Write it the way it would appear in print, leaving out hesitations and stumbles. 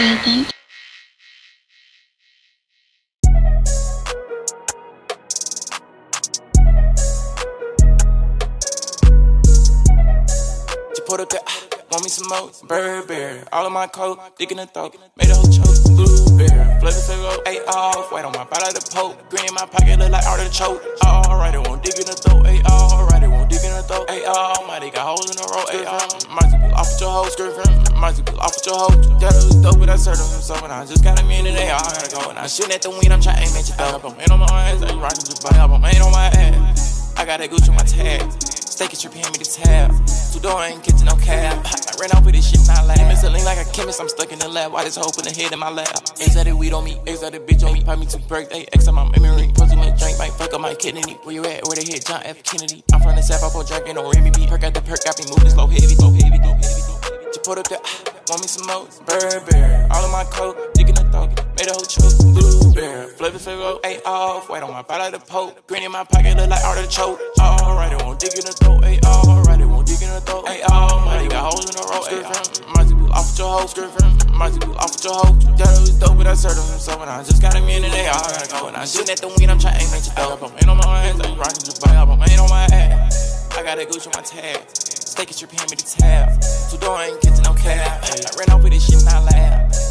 present. Want me some more? Burberry, all of my coat, dick in the throat. Made a whole choke, blueberry, blood is a roll, ate off. Wait on my body to poke, green in my pocket, look like artichoke. Alright, it won't dig in the throat, ayy, alright, it won't dig in the throat, ayy, almighty, got holes in the road, ayy, almighty, off with your hoe, skirt from, mighty, off with your hoe. That was dope, but I served him himself, and I just got a minute, ayy, I gotta go. And I shitting at the wind, I'm trying to aim at your belt. I'm in on my ass, ayy, rockin' your body, I'm in on my ass. I got that Gucci on my tag, steak is trippin' me to tab. Door ain't get to no cab. I ran off with this shit, not laugh. Missing lean like a chemist, I'm stuck in the lab. Why this hoe put a head in my lap? Is that a weed on me? Is that a bitch on me? Pipe me to birthday. X on my memory. Pussy my drink, might fuck up my kidney. Where you at? Where they hit? John F. Kennedy. I'm from the South, I pour drink and don't me. Perk at the perk, got me moving slow, heavy, slow, heavy, slow, heavy, slow, heavy. Just put up the want me some more? Burberry, all in my coat, dick in the throat. Made a whole choke, blueberry, flip it, roll, ate off. Wait on my body to poke, green in my pocket, look like artichoke. Alright, it won't dig in the throat, ayy, alright, it won't dig in the throat, ayy, almighty, got holes in the road, ayy, mighty, off with your hoe, skirt from, mighty, off with your hoe. That was dope, but I served him himself, and I just got him in and they all gotta go. And I shootin' at the wind, I'm trying to aim at your throat. I'm in on my ass, I'm rockin' your body, I'm in on my ass. I got a Gucci on my tag, steak is trippin' me to tab. Two door ain't catchin' no cab, I ran off with this shit, not laugh.